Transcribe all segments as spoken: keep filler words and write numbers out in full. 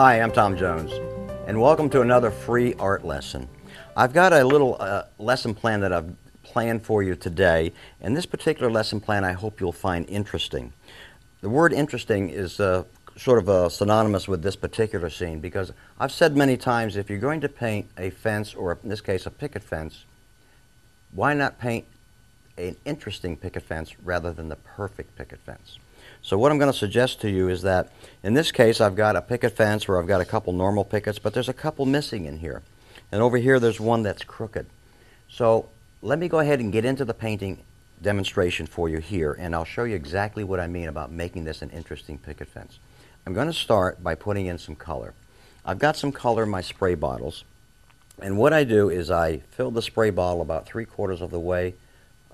Hi, I'm Tom Jones, and welcome to another free art lesson. I've got a little uh, lesson plan that I've planned for you today, and this particular lesson plan I hope you'll find interesting. The word interesting is uh, sort of uh, synonymous with this particular scene, because I've said many times, if you're going to paint a fence, or in this case a picket fence, why not paint an interesting picket fence rather than the perfect picket fence? So what I'm going to suggest to you is that in this case I've got a picket fence where I've got a couple normal pickets, but there's a couple missing in here, and over here there's one that's crooked. So let me go ahead and get into the painting demonstration for you here, and I'll show you exactly what I mean about making this an interesting picket fence. I'm going to start by putting in some color. I've got some color in my spray bottles, and what I do is I fill the spray bottle about three quarters of the way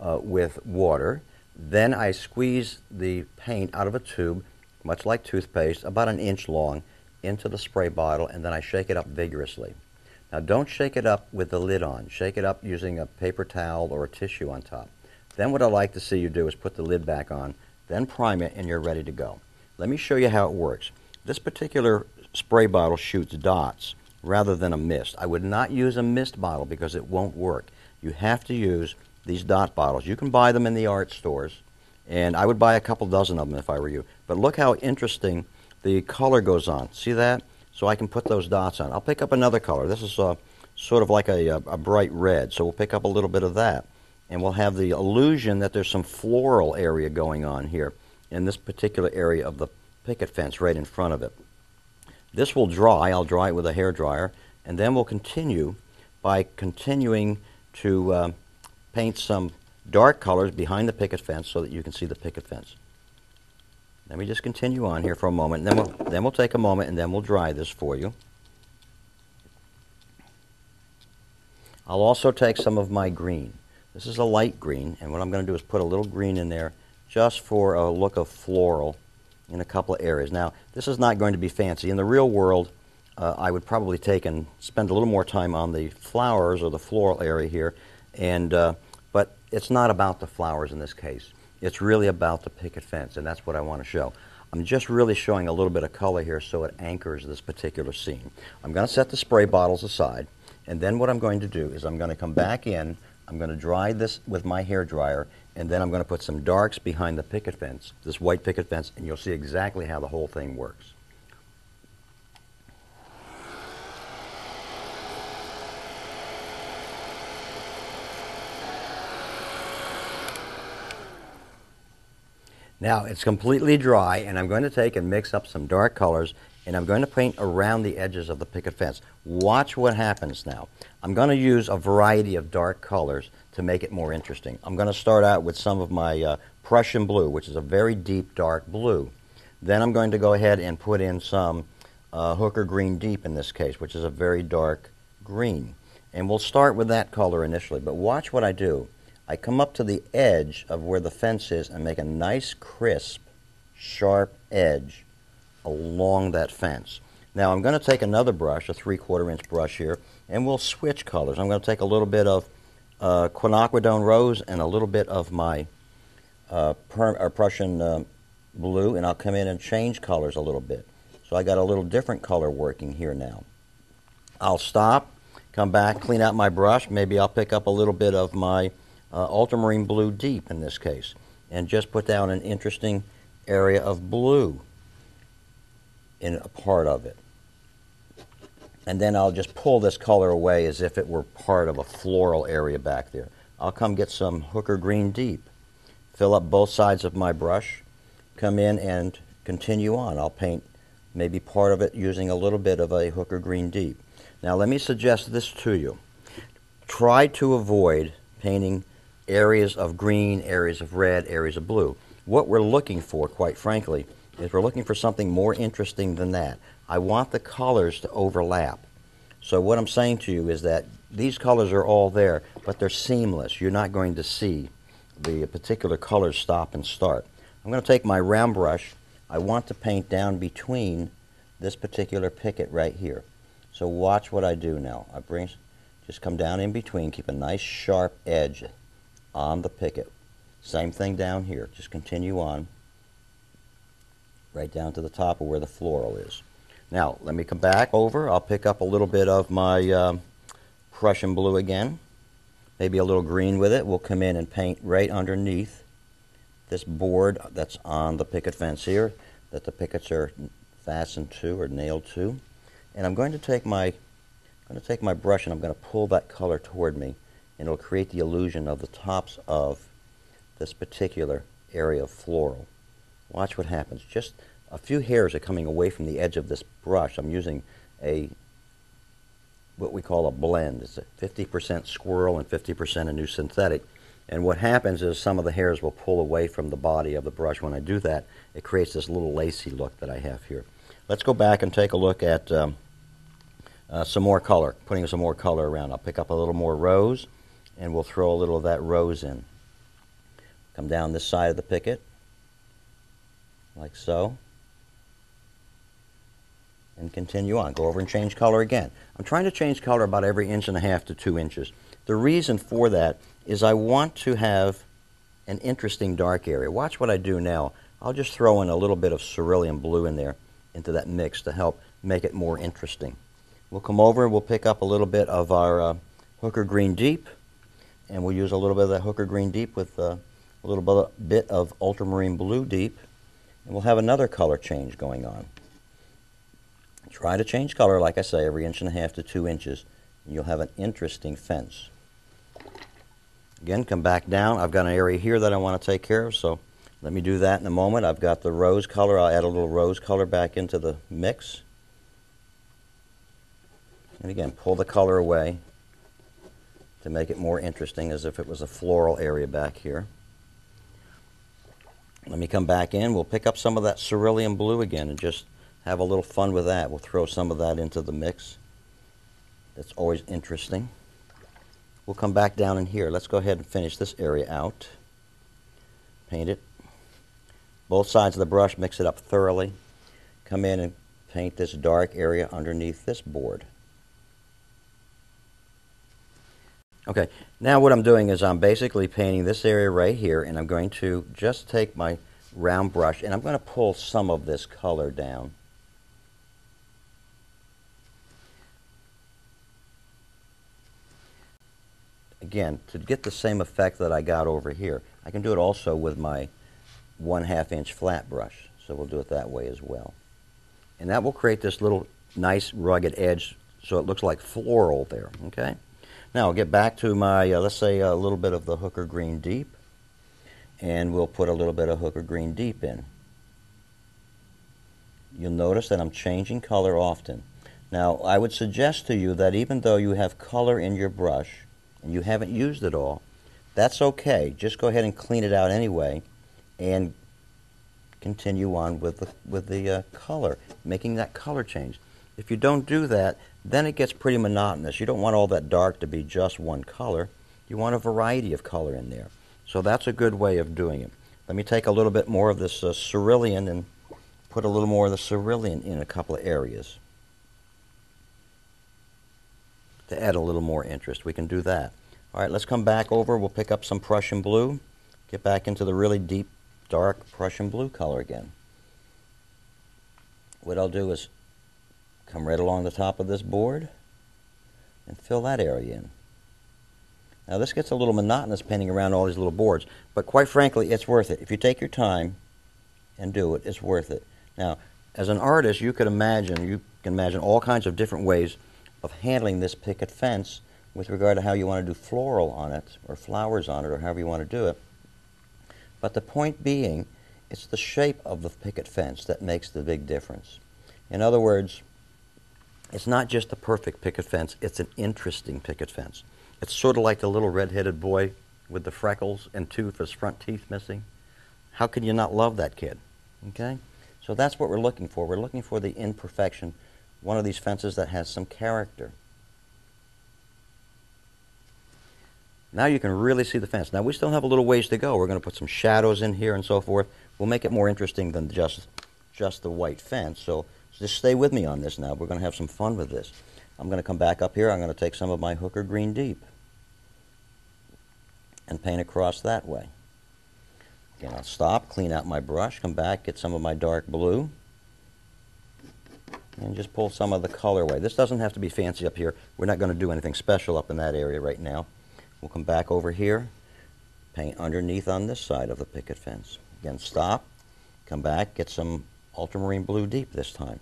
uh, with water. Then I squeeze the paint out of a tube, much like toothpaste, about an inch long, into the spray bottle, and then I shake it up vigorously. Now don't shake it up with the lid on. Shake it up using a paper towel or a tissue on top. Then what I like to see you do is put the lid back on, then prime it, and you're ready to go. Let me show you how it works. This particular spray bottle shoots dots rather than a mist. I would not use a mist bottle because it won't work. You have to use these dot bottles. You can buy them in the art stores, and I would buy a couple dozen of them if I were you. But look how interesting the color goes on. See that? So I can put those dots on. I'll pick up another color. This is uh, sort of like a, a bright red, so we'll pick up a little bit of that, and we'll have the illusion that there's some floral area going on here in this particular area of the picket fence right in front of it. This will dry. I'll dry it with a hair dryer, and then we'll continue by continuing to uh, paint some dark colors behind the picket fence so that you can see the picket fence. Let me just continue on here for a moment, and then we'll, then we'll take a moment, and then we'll dry this for you. I'll also take some of my green. This is a light green, and what I'm going to do is put a little green in there just for a look of floral in a couple of areas. Now, this is not going to be fancy. In the real world, uh, I would probably take and spend a little more time on the flowers or the floral area here, and uh, but it's not about the flowers in this case. It's really about the picket fence, and that's what I want to show. I'm just really showing a little bit of color here so it anchors this particular scene. I'm going to set the spray bottles aside, and then what I'm going to do is I'm going to come back in, I'm going to dry this with my hair dryer, and then I'm going to put some darks behind the picket fence, this white picket fence, and you'll see exactly how the whole thing works. Now it's completely dry, and I'm going to take and mix up some dark colors, and I'm going to paint around the edges of the picket fence. Watch what happens now. I'm going to use a variety of dark colors to make it more interesting. I'm going to start out with some of my uh, Prussian blue, which is a very deep dark blue. Then I'm going to go ahead and put in some uh, Hooker Green Deep in this case, which is a very dark green. And we'll start with that color initially, but watch what I do. I come up to the edge of where the fence is and make a nice, crisp, sharp edge along that fence. Now I'm going to take another brush, a three quarter inch brush here, and we'll switch colors. I'm going to take a little bit of uh, Quinacridone Rose and a little bit of my uh, uh, Prussian uh, blue, and I'll come in and change colors a little bit. So I got a little different color working here now. I'll stop, come back, clean out my brush. Maybe I'll pick up a little bit of my Uh, ultramarine blue deep in this case, and just put down an interesting area of blue in a part of it. And then I'll just pull this color away as if it were part of a floral area back there. I'll come get some Hooker Green Deep, fill up both sides of my brush, come in and continue on. I'll paint maybe part of it using a little bit of a Hooker Green Deep. Now let me suggest this to you. Try to avoid painting areas of green, areas of red, areas of blue. What we're looking for, quite frankly, is we're looking for something more interesting than that. I want the colors to overlap. So what I'm saying to you is that these colors are all there, but they're seamless. You're not going to see the particular colors stop and start. I'm going to take my round brush. I want to paint down between this particular picket right here. So watch what I do now. I bring, just come down in between, keep a nice sharp edge on the picket. Same thing down here, just continue on right down to the top of where the floral is. Now, let me come back over. I'll pick up a little bit of my um, Prussian blue again. Maybe a little green with it. We'll come in and paint right underneath this board that's on the picket fence here that the pickets are fastened to or nailed to. And I'm going to take my, I'm going to take my brush and I'm going to pull that color toward me, and it'll create the illusion of the tops of this particular area of floral. Watch what happens. Just a few hairs are coming away from the edge of this brush. I'm using a what we call a blend. It's a fifty percent squirrel and fifty percent a new synthetic. And what happens is some of the hairs will pull away from the body of the brush. When I do that, it creates this little lacy look that I have here. Let's go back and take a look at um, uh, some more color, putting some more color around. I'll pick up a little more rose, and we'll throw a little of that rose in. Come down this side of the picket, like so, and continue on. Go over and change color again. I'm trying to change color about every inch and a half to two inches. The reason for that is I want to have an interesting dark area. Watch what I do now. I'll just throw in a little bit of cerulean blue in there, into that mix to help make it more interesting. We'll come over and we'll pick up a little bit of our uh, Hooker Green Deep, and we'll use a little bit of that Hooker Green Deep with uh, a little bit of ultramarine blue deep, and we'll have another color change going on. Try to change color, like I say, every inch and a half to two inches, and you'll have an interesting fence. Again, come back down. I've got an area here that I want to take care of, so let me do that in a moment. I've got the rose color. I'll add a little rose color back into the mix. And again, pull the color away to make it more interesting, as if it was a floral area back here. Let me come back in. We'll pick up some of that cerulean blue again and just have a little fun with that. We'll throw some of that into the mix. That's always interesting. We'll come back down in here. Let's go ahead and finish this area out. Paint it. Both sides of the brush, mix it up thoroughly. Come in and paint this dark area underneath this board. Okay, now what I'm doing is I'm basically painting this area right here, and I'm going to just take my round brush and I'm going to pull some of this color down. Again, to get the same effect that I got over here. I can do it also with my one half inch flat brush, so we'll do it that way as well. And that will create this little nice rugged edge, so it looks like floral there, okay? Now I'll get back to my, uh, let's say, a little bit of the Hooker Green Deep, and we'll put a little bit of Hooker Green Deep in. You'll notice that I'm changing color often. Now, I would suggest to you that even though you have color in your brush, and you haven't used it all, that's okay. Just go ahead and clean it out anyway, and continue on with the, with the uh, color, making that color change. If you don't do that, then it gets pretty monotonous. You don't want all that dark to be just one color. You want a variety of color in there. So that's a good way of doing it. Let me take a little bit more of this uh, cerulean and put a little more of the cerulean in a couple of areas to add a little more interest. We can do that. All right, let's come back over. We'll pick up some Prussian blue. Get back into the really deep, dark Prussian blue color again. What I'll do is come right along the top of this board and fill that area in. Now this gets a little monotonous, painting around all these little boards, but quite frankly, it's worth it. If you take your time and do it, it's worth it. Now, as an artist, you could imagine, you can imagine all kinds of different ways of handling this picket fence with regard to how you want to do floral on it, or flowers on it, or however you want to do it. But the point being, it's the shape of the picket fence that makes the big difference. In other words, it's not just the perfect picket fence, it's an interesting picket fence. It's sort of like the little red-headed boy with the freckles and two of his front teeth missing. How can you not love that kid? Okay? So that's what we're looking for. We're looking for the imperfection, one of these fences that has some character. Now you can really see the fence. Now we still have a little ways to go. We're going to put some shadows in here and so forth. We'll make it more interesting than just, just the white fence. So just stay with me on this now. We're going to have some fun with this. I'm going to come back up here. I'm going to take some of my Hooker Green Deep and paint across that way. Again, I'll stop, clean out my brush, come back, get some of my dark blue, and just pull some of the color away. This doesn't have to be fancy up here. We're not going to do anything special up in that area right now. We'll come back over here, paint underneath on this side of the picket fence. Again, stop, come back, get some ultramarine blue deep this time.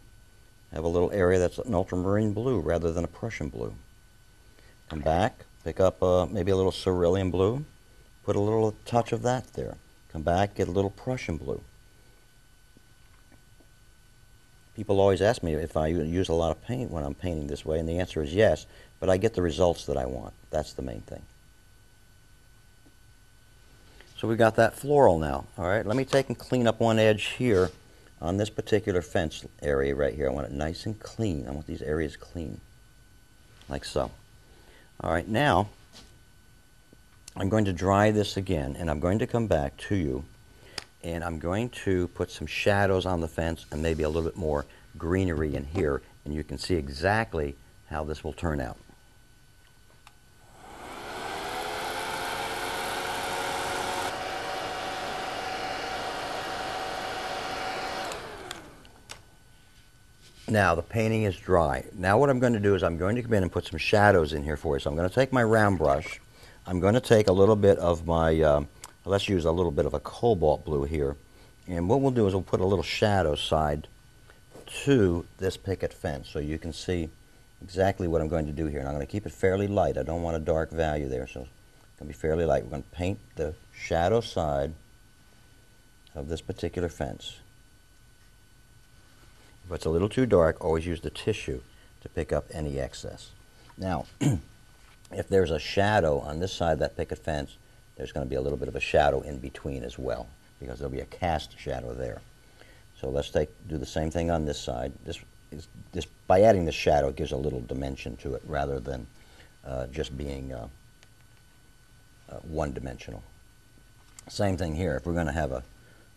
Have a little area that's an ultramarine blue rather than a Prussian blue. Come back, pick up uh, maybe a little cerulean blue, put a little touch of that there. Come back, get a little Prussian blue. People always ask me if I use a lot of paint when I'm painting this way, and the answer is yes, but I get the results that I want. That's the main thing. So we've got that floral now. All right, let me take and clean up one edge here on this particular fence area right here. I want it nice and clean. I want these areas clean, like so. All right, now I'm going to dry this again, and I'm going to come back to you, and I'm going to put some shadows on the fence and maybe a little bit more greenery in here, and you can see exactly how this will turn out. Now the painting is dry. Now what I'm going to do is I'm going to come in and put some shadows in here for you. So I'm going to take my round brush. I'm going to take a little bit of my, uh, let's use a little bit of a cobalt blue here. And what we'll do is we'll put a little shadow side to this picket fence so you can see exactly what I'm going to do here. And I'm going to keep it fairly light. I don't want a dark value there, so it's going to be fairly light. We're going to paint the shadow side of this particular fence. If it's a little too dark, always use the tissue to pick up any excess. Now, if there's a shadow on this side of that picket fence, there's going to be a little bit of a shadow in between as well, because there'll be a cast shadow there. So let's take, do the same thing on this side. This is, this, by adding the shadow, it gives a little dimension to it rather than uh, just being uh, uh, one-dimensional. Same thing here. If we're going to have a,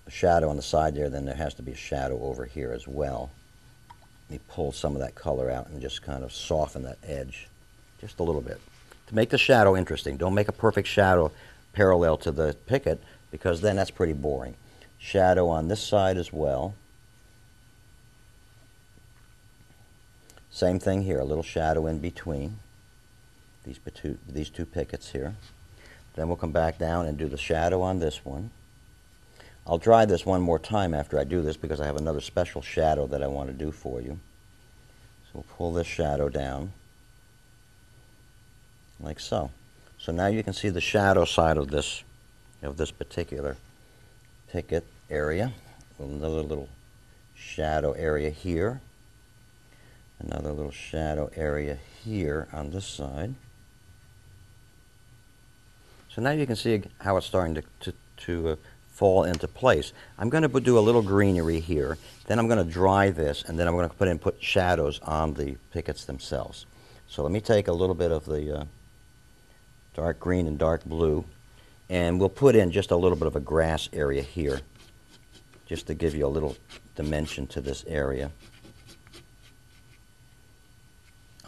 a shadow on the side there, then there has to be a shadow over here as well. Let me pull some of that color out and just kind of soften that edge just a little bit. To make the shadow interesting, don't make a perfect shadow parallel to the picket, because then that's pretty boring. Shadow on this side as well. Same thing here, a little shadow in between these two, these two pickets here. Then we'll come back down and do the shadow on this one. I'll dry this one more time after I do this, because I have another special shadow that I want to do for you. So we'll pull this shadow down, like so. So now you can see the shadow side of this, of this particular picket area. Another little shadow area here. Another little shadow area here on this side. So now you can see how it's starting to, to, to uh, fall into place. I'm going to do a little greenery here. Then I'm going to dry this, and then I'm going to put in put shadows on the pickets themselves. So let me take a little bit of the uh, dark green and dark blue, and we'll put in just a little bit of a grass area here just to give you a little dimension to this area.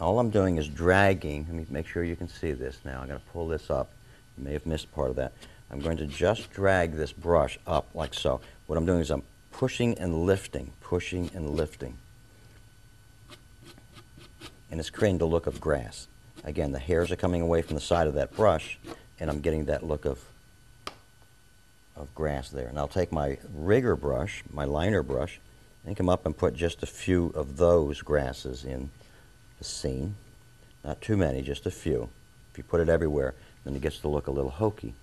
All I'm doing is dragging. Let me make sure you can see this now. I'm going to pull this up. You may have missed part of that. I'm going to just drag this brush up like so. What I'm doing is I'm pushing and lifting, pushing and lifting. And it's creating the look of grass. Again, the hairs are coming away from the side of that brush, and I'm getting that look of, of grass there. And I'll take my rigger brush, my liner brush, and come up and put just a few of those grasses in the scene. Not too many, just a few. If you put it everywhere, then it gets to look a little hokey.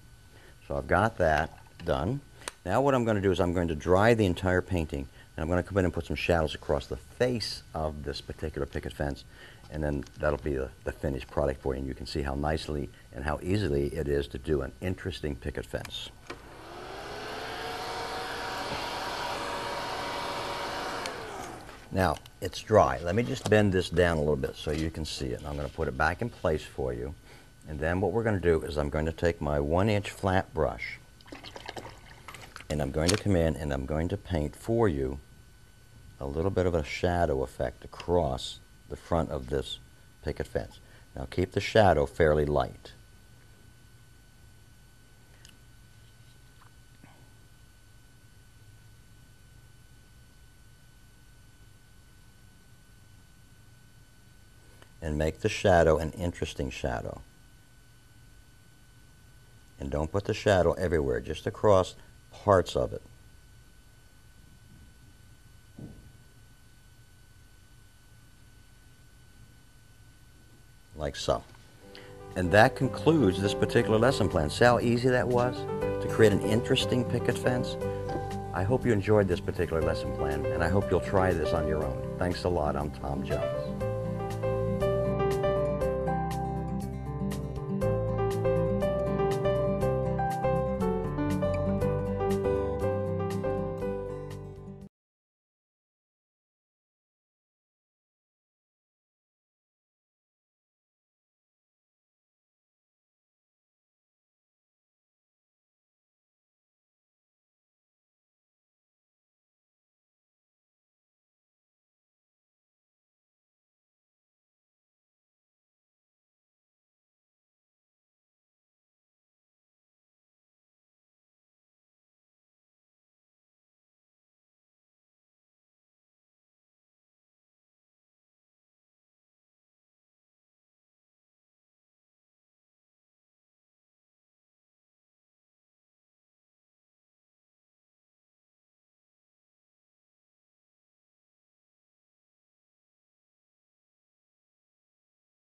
So I've got that done. Now what I'm going to do is I'm going to dry the entire painting, and I'm going to come in and put some shadows across the face of this particular picket fence, and then that'll be the, the finished product for you, and you can see how nicely and how easily it is to do an interesting picket fence. Now, it's dry. Let me just bend this down a little bit so you can see it. And I'm going to put it back in place for you, and then what we're going to do is I'm going to take my one-inch flat brush, and I'm going to come in and I'm going to paint for you a little bit of a shadow effect across the front of this picket fence. Now keep the shadow fairly light. and make the shadow an interesting shadow. And don't put the shadow everywhere, just across parts of it. Like so. And that concludes this particular lesson plan. See how easy that was to create an interesting picket fence? I hope you enjoyed this particular lesson plan, and I hope you'll try this on your own. Thanks a lot. I'm Tom Jones.